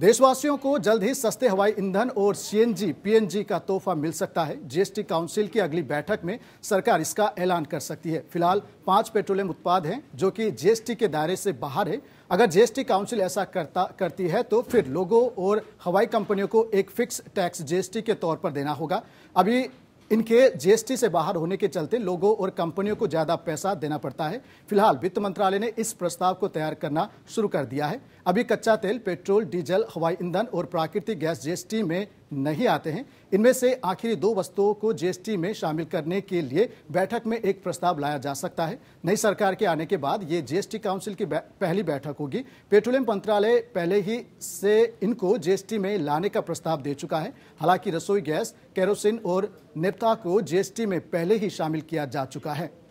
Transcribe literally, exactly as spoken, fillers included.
देशवासियों को जल्द ही सस्ते हवाई ईंधन और सीएनजी, पीएनजी का तोहफा मिल सकता है। जीएसटी काउंसिल की अगली बैठक में सरकार इसका ऐलान कर सकती है। फिलहाल पांच पेट्रोलियम उत्पाद हैं जो कि जीएसटी के दायरे से बाहर है। अगर जीएसटी काउंसिल ऐसा करता करती है तो फिर लोगों और हवाई कंपनियों को एक फिक्स टैक्स जीएसटी के तौर पर देना होगा। अभी इनके जीएसटी से बाहर होने के चलते लोगों और कंपनियों को ज्यादा पैसा देना पड़ता है। फिलहाल वित्त मंत्रालय ने इस प्रस्ताव को तैयार करना शुरू कर दिया है। अभी कच्चा तेल, पेट्रोल, डीजल, हवाई ईंधन और प्राकृतिक गैस जीएसटी में नहीं आते हैं। इनमें से आखिरी दो वस्तुओं को जीएसटी में शामिल करने के लिए बैठक में एक प्रस्ताव लाया जा सकता है। नई सरकार के आने के बाद ये जीएसटी काउंसिल की पहली बैठक होगी। पेट्रोलियम मंत्रालय पहले ही से इनको जीएसटी में लाने का प्रस्ताव दे चुका है। हालांकि रसोई गैस, केरोसिन और नेफ्था को जीएसटी में पहले ही शामिल किया जा चुका है।